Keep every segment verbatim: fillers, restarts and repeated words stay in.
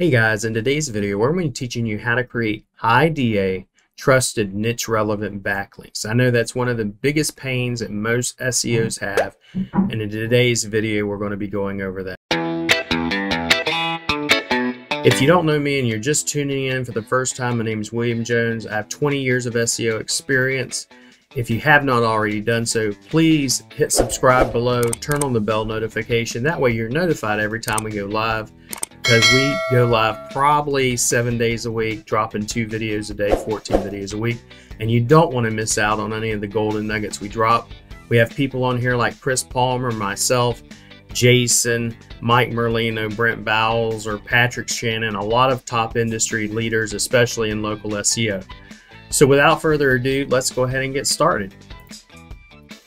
Hey guys, in today's video, we're going to be teaching you how to create high D A trusted niche relevant backlinks. I know that's one of the biggest pains that most S E Os have, and in today's video, we're going to be going over that. If you don't know me and you're just tuning in for the first time, my name is William Jones. I have twenty years of S E O experience. If you have not already done so, please hit subscribe below, turn on the bell notification. That way you're notified every time we go live, because we go live probably seven days a week, dropping two videos a day, fourteen videos a week, and you don't want to miss out on any of the golden nuggets we drop. We have people on here like Chris Palmer, myself, Jason, Mike Merlino, Brent Bowles, or Patrick Shannon, a lot of top industry leaders, especially in local S E O. So without further ado, let's go ahead and get started.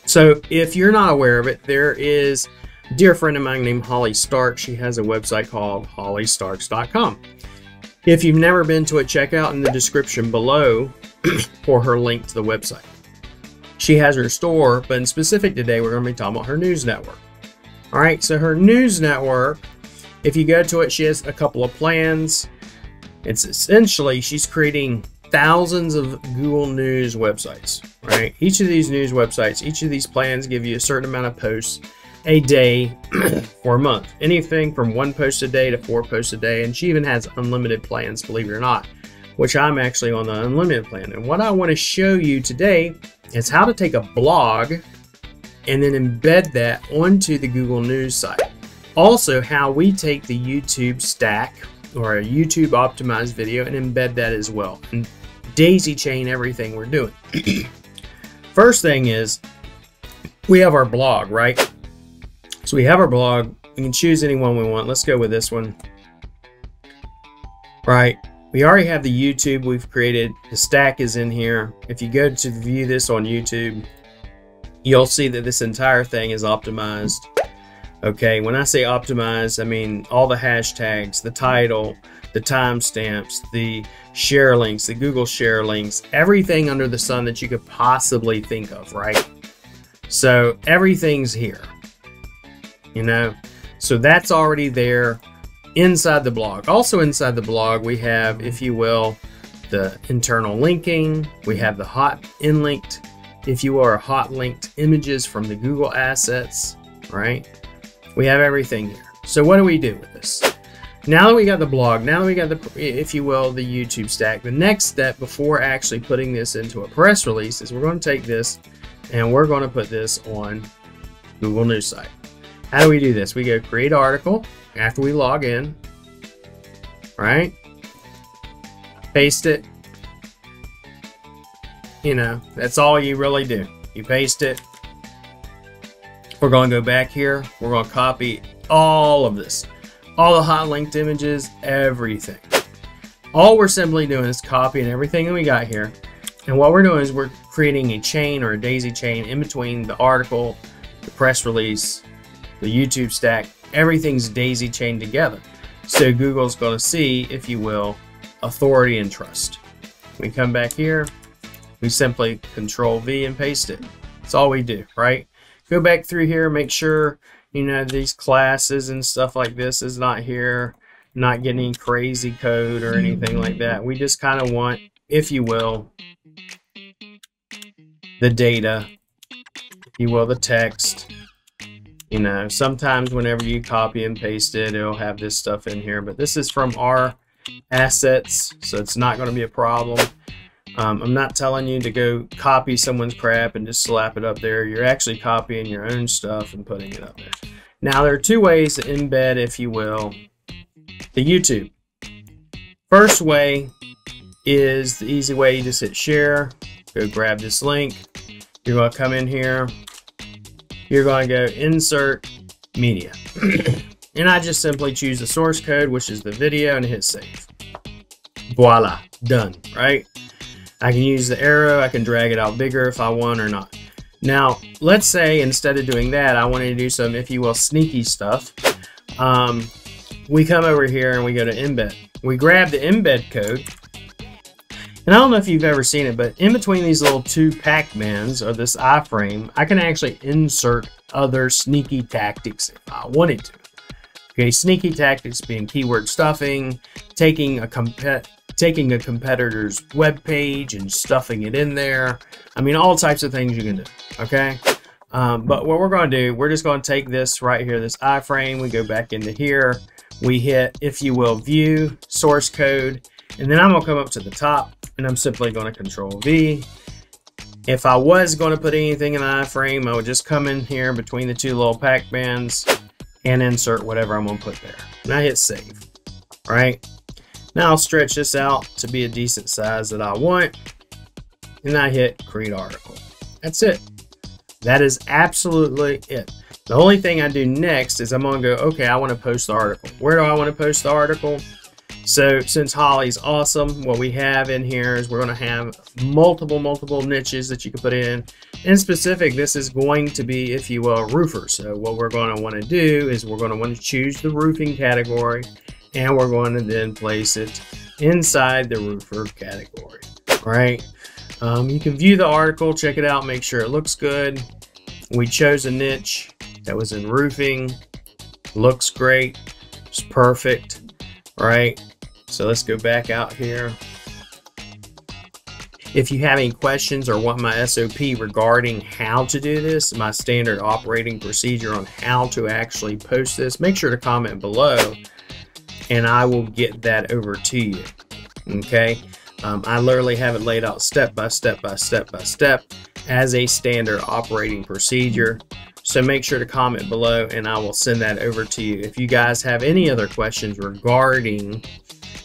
So if you're not aware of it, there is a dear friend of mine named Holly Stark. She has a website called holly starks dot com. If you've never been to it, check out in the description below for her link to the website. She has her store, but in specific today, we're going to be talking about her news network. All right, so her news network, if you go to it, she has a couple of plans. It's essentially, she's creating thousands of Google News websites, right? Each of these news websites, each of these plans give you a certain amount of posts a day for a month. Anything from one post a day to four posts a day, and she even has unlimited plans, believe it or not, which I'm actually on the unlimited plan. And what I want to show you today is how to take a blog and then embed that onto the Google News site. Also, how we take the YouTube stack or a YouTube optimized video and embed that as well, and daisy chain everything we're doing. First thing is we have our blog, right? So we have our blog. We can choose any one we want. Let's go with this one. All right. We already have the YouTube we've created. The stack is in here. If you go to view this on YouTube, you'll see that this entire thing is optimized. Okay, when I say optimized, I mean all the hashtags, the title, the timestamps, the share links, the Google share links, everything under the sun that you could possibly think of, right? So everything's here, you know? So that's already there inside the blog. Also inside the blog, we have, if you will, the internal linking. We have the hot in-linked, if you are hot linked images from the Google assets, right? We have everything here. So what do we do with this? Now that we got the blog, now that we got the, if you will, the YouTube stack, the next step before actually putting this into a press release is we're going to take this and we're going to put this on Google News site. How do we do this? We go create article after we log in, right? Paste it. You know, that's all you really do. You paste it. We're going to go back here. We're going to copy all of this, all the hot linked images, everything. All we're simply doing is copying everything that we got here. And what we're doing is we're creating a chain or a daisy chain in between the article, the press release, the YouTube stack. Everything's daisy chained together. So Google's going to see, if you will, authority and trust. We come back here. We simply control V and paste it. That's all we do, right? Go back through here, make sure, you know, these classes and stuff like this is not here, not getting any crazy code or anything like that. We just kind of want, if you will, the data, if you will, the text. You know, sometimes whenever you copy and paste it, it'll have this stuff in here, but this is from our assets, so it's not going to be a problem. Um, I'm not telling you to go copy someone's crap and just slap it up there. You're actually copying your own stuff and putting it up there. Now, there are two ways to embed, if you will, the YouTube. First way is the easy way. You just hit share. Go grab this link. You're going to come in here. You're going to go insert media. And I just simply choose the source code, which is the video, and hit save. Voila. Done. Right? I can use the arrow, I can drag it out bigger if I want or not. Now, let's say instead of doing that, I wanted to do some, if you will, sneaky stuff. Um, we come over here and we go to embed. We grab the embed code. And I don't know if you've ever seen it, but in between these little two Pac-Mans or this iframe, I can actually insert other sneaky tactics if I wanted to. Okay, sneaky tactics being keyword stuffing, taking a compet taking a competitor's web page and stuffing it in there. I mean, all types of things you can do, okay? Um, but what we're going to do, we're just going to take this right here, this iframe, we go back into here, we hit, if you will, view, source code, and then I'm going to come up to the top, and I'm simply going to control V. If I was going to put anything in the iframe, I would just come in here between the two little pack bands and insert whatever I'm going to put there. And I hit save. All right. Now I'll stretch this out to be a decent size that I want. And I hit create article. That's it. That is absolutely it. The only thing I do next is I'm going to go, okay, I want to post the article. Where do I want to post the article? So since Holly's awesome, what we have in here is we're going to have multiple, multiple niches that you can put in. In specific, this is going to be, if you will, roofer. So what we're going to want to do is we're going to want to choose the roofing category, and we're going to then place it inside the roofer category. All right. Um, you can view the article, check it out, make sure it looks good. We chose a niche that was in roofing. Looks great. It's perfect. All right. So let's go back out here. If you have any questions or want my S O P regarding how to do this, my standard operating procedure on how to actually post this, make sure to comment below and I will get that over to you. Okay. Um, I literally have it laid out step by step by step by step as a standard operating procedure. So make sure to comment below and I will send that over to you. If you guys have any other questions regarding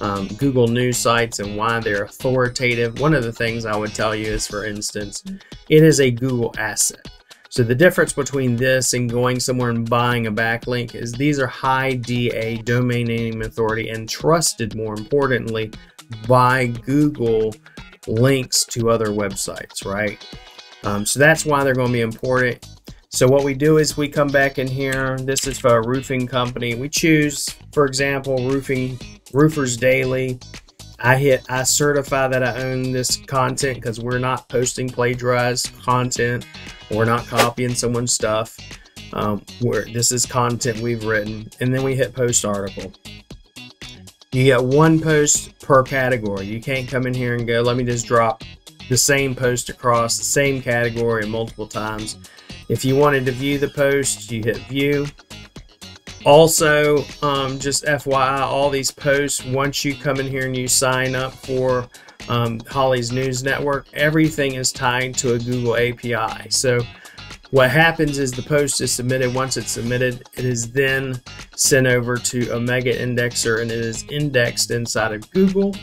um, Google News sites and why they're authoritative, one of the things I would tell you is, for instance, it is a Google asset. So the difference between this and going somewhere and buying a backlink is these are high D A, domain name authority, and trusted, more importantly, by Google links to other websites, right? Um, so that's why they're going to be important. So what we do is we come back in here. This is for a roofing company. We choose, for example, roofing, Roofers Daily. I hit, I certify that I own this content because we're not posting plagiarized content. We're not copying someone's stuff. Um, where this is content we've written. And then we hit post article. You get one post per category. You can't come in here and go, let me just drop the same post across the same category multiple times. If you wanted to view the post, you hit view. Also, um, just F Y I, all these posts, once you come in here and you sign up for um, Holly's News Network, everything is tied to a Google A P I. So what happens is the post is submitted. Once it's submitted, it is then sent over to Omega Indexer and it is indexed inside of Google.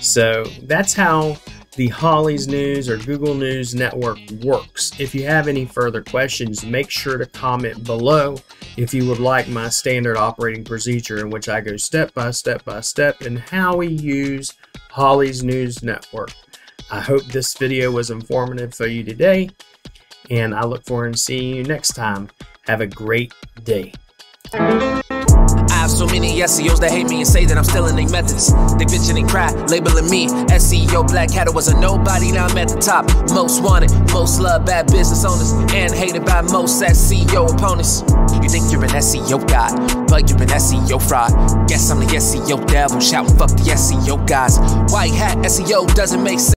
So that's how the Holly's News or Google News Network works. If you have any further questions, make sure to comment below if you would like my standard operating procedure in which I go step by step by step in how we use Holly's News Network. I hope this video was informative for you today, and I look forward to seeing you next time. Have a great day. I have so many S E Os that hate me and say that I'm stealing their methods. They bitch and they cry, labeling me S E O black hat. I was a nobody, now I'm at the top. Most wanted, most loved by business owners, and hated by most S E O opponents. You think you're an S E O god, but you're an S E O fraud. Guess I'm the S E O devil, shouting fuck the S E O guys. White hat S E O doesn't make sense.